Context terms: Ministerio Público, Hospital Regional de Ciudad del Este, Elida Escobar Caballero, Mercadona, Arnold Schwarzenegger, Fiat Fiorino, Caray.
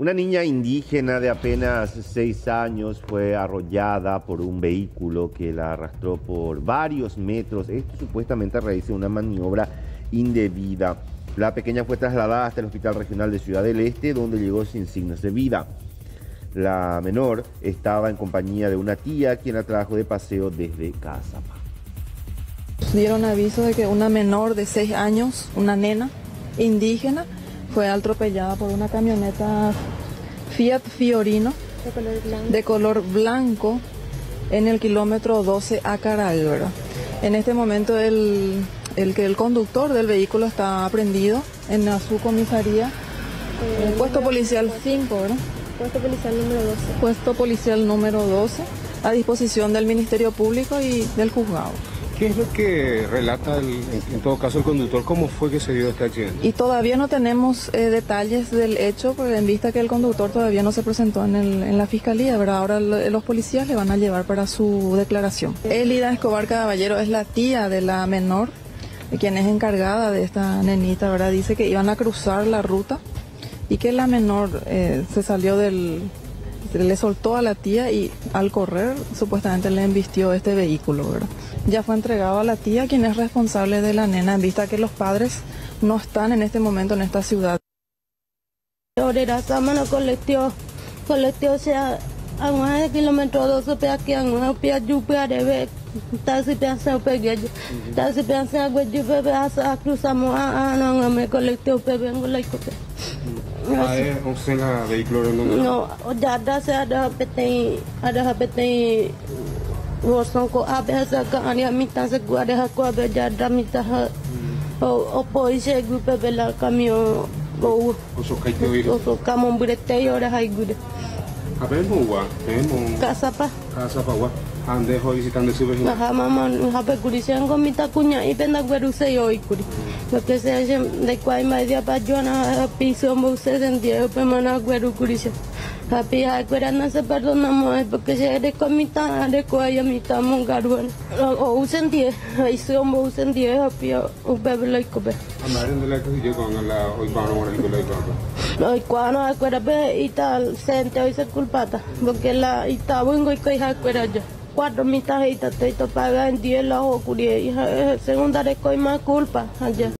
Una niña indígena de apenas 6 años fue arrollada por un vehículo que la arrastró por varios metros. Esto supuestamente a raíz de una maniobra indebida. La pequeña fue trasladada hasta el Hospital Regional de Ciudad del Este, donde llegó sin signos de vida. La menor estaba en compañía de una tía, quien la trajo de paseo desde casa. Dieron aviso de que una menor de 6 años, una nena indígena, fue atropellada por una camioneta Fiat Fiorino de color blanco en el kilómetro 12 a Caray, ¿verdad? En este momento el conductor del vehículo está prendido en su comisaría, el puesto policial 5, ¿verdad? Puesto policial número 12. Puesto policial número 12, a disposición del Ministerio Público y del juzgado. ¿Qué es lo que relata, en todo caso, el conductor? ¿Cómo fue que se dio este accidente? Y todavía no tenemos detalles del hecho, en vista que el conductor todavía no se presentó en la fiscalía, ¿verdad? Ahora los policías le van a llevar para su declaración. Elida Escobar Caballero es la tía de la menor, quien es encargada de esta nenita, ¿verdad? Dice que iban a cruzar la ruta y que la menor se salió le soltó a la tía y al correr supuestamente le embistió este vehículo, ¿verdad? Ya fue entregado a la tía, quien es responsable de la nena, en vista que los padres no están en este momento en esta ciudad. Orera Samana colectio sea a un kilómetro 12 pe aquí a un pia yupia de taxi piensa pegue taxi piensa güey bebé a cruzamos a no me colectio pe vengo la cope. No, ada petei rosonko abesa kania mita se gua deja ko beja damita o poise grupo bela camión go oso camon brete ora hay good. Abenua, tenemos casa pa gua. Andejo visitando su vecino. Ajá, mamá, habe curisian con mi tacuña y penda gueruse hoy curi. Lo que se hace de cual media payona piso muse en Diego pemana gueru curisian. Tapi ahora no se perdonamos porque se de comita de cual amita mongaruan. O usen 10, ahí son usen 10 apio un bebé cope. Amaren de la que yo con la hoy para ahora el colegio. Hoy cuando acuérdate y tal sente hoy se culpata porque la y tabuengo y que acuérdate. 4 mitas y te pagan 10 la o 10 segunda de coima culpa allá.